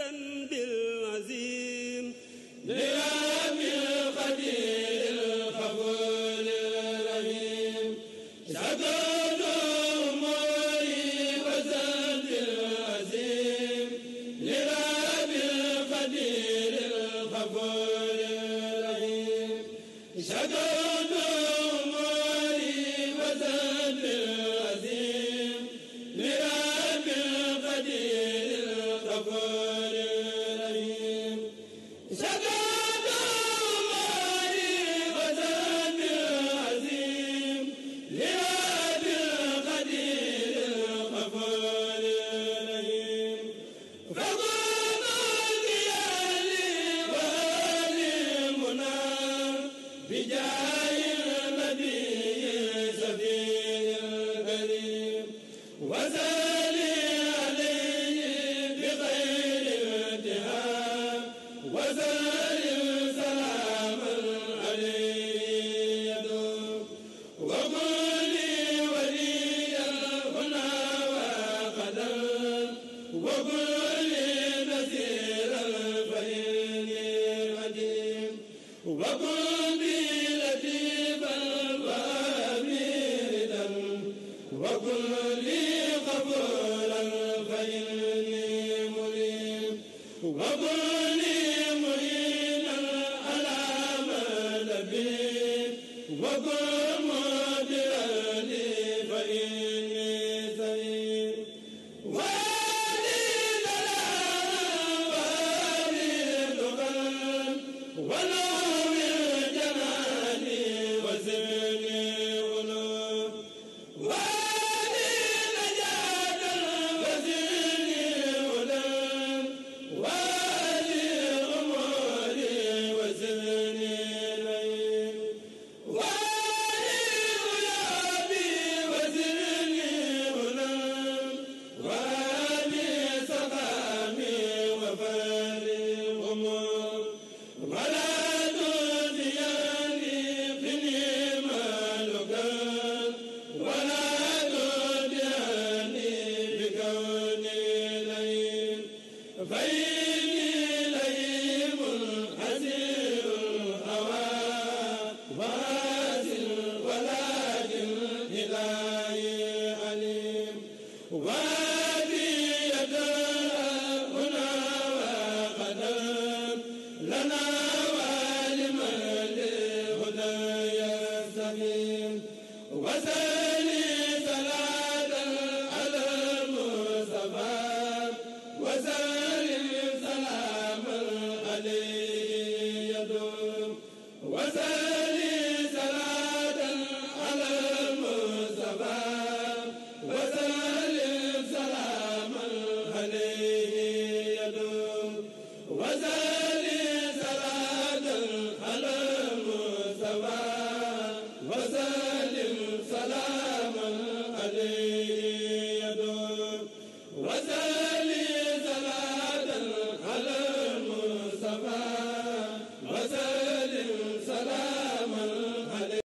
وذنب العظيم.